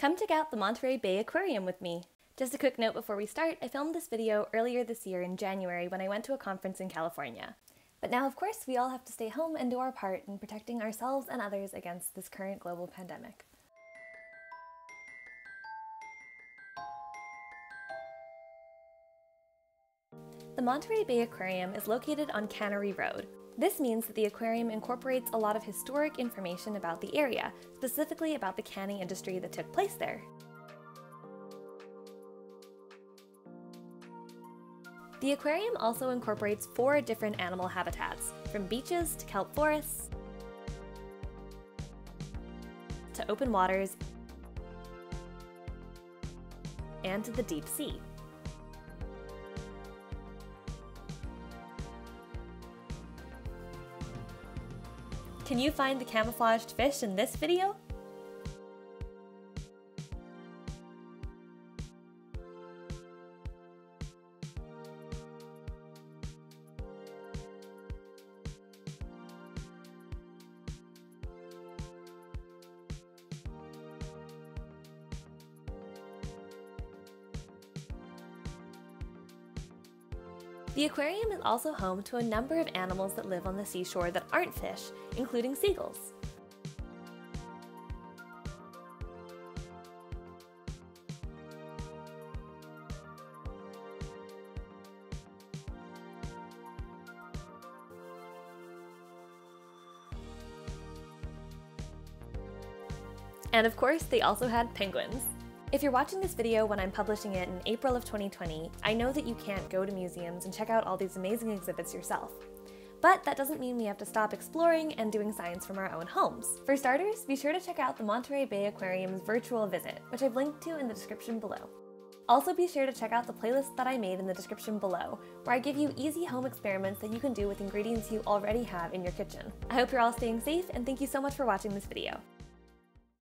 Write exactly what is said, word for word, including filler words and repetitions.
Come check out the Monterey Bay Aquarium with me! Just a quick note before we start, I filmed this video earlier this year in January when I went to a conference in California. But now, of course, we all have to stay home and do our part in protecting ourselves and others against this current global pandemic. The Monterey Bay Aquarium is located on Cannery Road. This means that the aquarium incorporates a lot of historic information about the area, specifically about the canning industry that took place there. The aquarium also incorporates four different animal habitats, from beaches to kelp forests, to open waters, and to the deep sea. Can you find the camouflaged fish in this video? The aquarium is also home to a number of animals that live on the seashore that aren't fish, including seagulls. And of course, they also had penguins. If you're watching this video when I'm publishing it in April of twenty twenty, I know that you can't go to museums and check out all these amazing exhibits yourself. But that doesn't mean we have to stop exploring and doing science from our own homes. For starters, be sure to check out the Monterey Bay Aquarium's virtual visit, which I've linked to in the description below. Also be sure to check out the playlist that I made in the description below, where I give you easy home experiments that you can do with ingredients you already have in your kitchen. I hope you're all staying safe, and thank you so much for watching this video.